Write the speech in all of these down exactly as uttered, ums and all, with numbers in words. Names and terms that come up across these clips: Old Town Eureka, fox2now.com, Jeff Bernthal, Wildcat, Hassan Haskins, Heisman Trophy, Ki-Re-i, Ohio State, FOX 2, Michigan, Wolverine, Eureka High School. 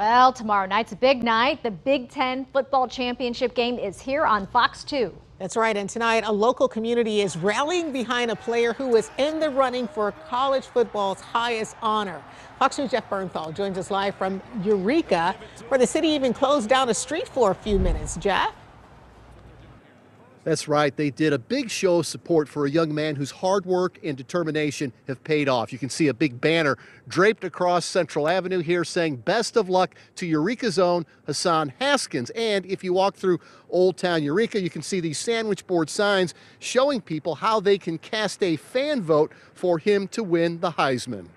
Well, tomorrow night's a big night. The Big Ten football championship game is here on Fox two. That's right. And tonight, a local community is rallying behind a player who is in the running for college football's highest honor. Fox two's Jeff Bernthal joins us live from Eureka, where the city even closed down a street for a few minutes. Jeff? That's right. They did a big show of support for a young man whose hard work and determination have paid off. You can see a big banner draped across Central Avenue here saying best of luck to Eureka's own Hassan Haskins. And if you walk through Old Town Eureka, you can see these sandwich board signs showing people how they can cast a fan vote for him to win the Heisman.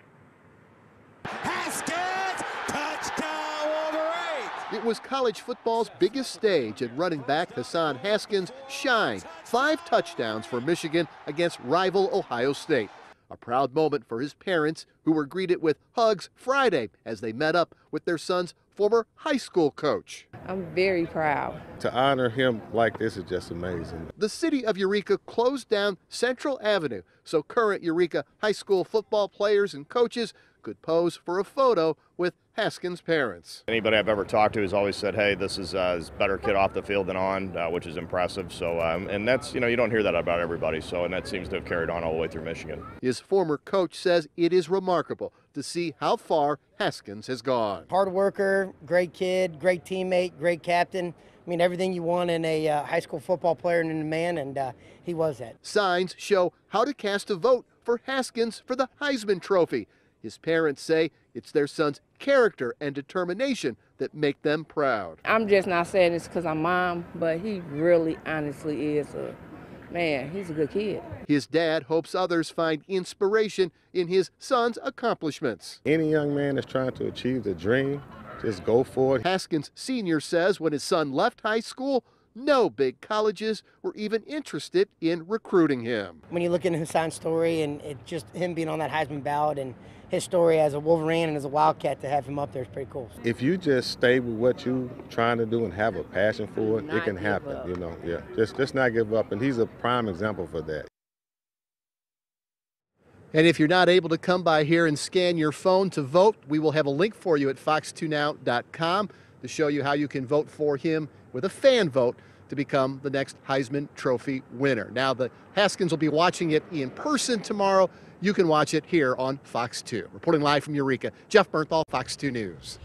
It was college football's biggest stage, and running back Hassan Haskins shined. Five touchdowns for Michigan against rival Ohio State. A proud moment for his parents, who were greeted with hugs Friday as they met up with their son's former high school coach. I'm very proud. To honor him like this is just amazing. The city of Eureka closed down Central Avenue so current Eureka High School football players and coaches could pose for a photo with Haskins' parents. Anybody I've ever talked to has always said, hey, this is uh, a better kid off the field than on, uh, which is impressive. So, um, and that's, you know, you don't hear that about everybody. So, and that seems to have carried on all the way through Michigan. His former coach says it is remarkable to see how far Haskins has gone. Hard worker, great kid, great teammate, great captain. I mean, everything you want in a uh, high school football player and in a man, and uh, he was that. Signs show how to cast a vote for Haskins for the Heisman Trophy. His parents say it's their son's character and determination that make them proud. I'm just not saying this because I'm mom, but he really honestly is a man. He's a good kid. His dad hopes others find inspiration in his son's accomplishments. Any young man that's trying to achieve the dream, just go for it. Haskins Senior says when his son left high school, no big colleges were even interested in recruiting him. When you look into Hassan's story and it just him being on that Heisman ballot and his story as a Wolverine and as a Wildcat, to have him up there is pretty cool. If you just stay with what you're trying to do and have a passion for it, it can happen, you know. Yeah, just, just not give up, and he's a prime example for that. And if you're not able to come by here and scan your phone to vote, we will have a link for you at fox two now dot com to show you how you can vote for him with a fan vote to become the next Heisman Trophy winner. Now, the Haskins will be watching it in person tomorrow. You can watch it here on Fox two. Reporting live from Eureka, Jeff Bernthal, Fox two News.